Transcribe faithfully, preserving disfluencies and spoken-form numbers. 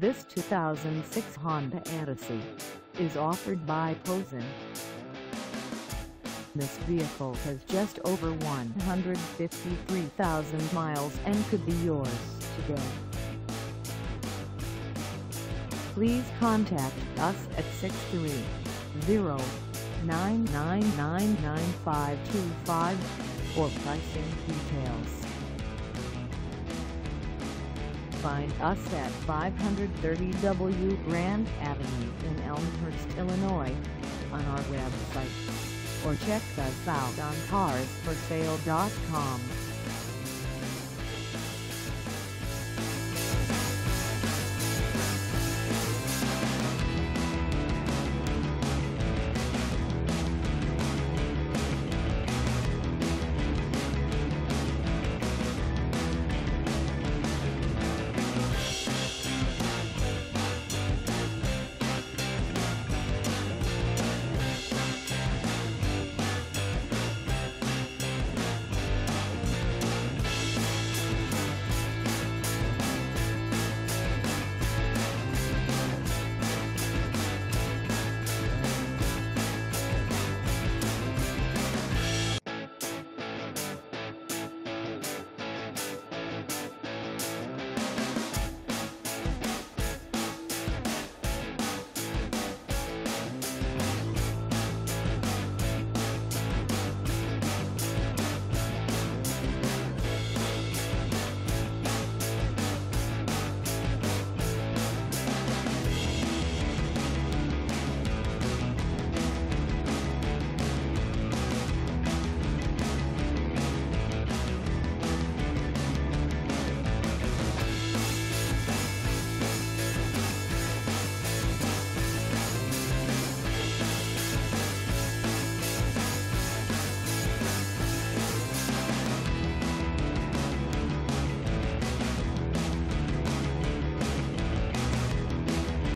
This two thousand six Honda Odyssey is offered by Posen. This vehicle has just over one hundred fifty-three thousand miles and could be yours today. Please contact us at six three zero, nine nine nine, nine five two five for pricing details. Find us at five thirty W Grand Avenue in Elmhurst, Illinois, on our website, or check us out on cars for sale dot com.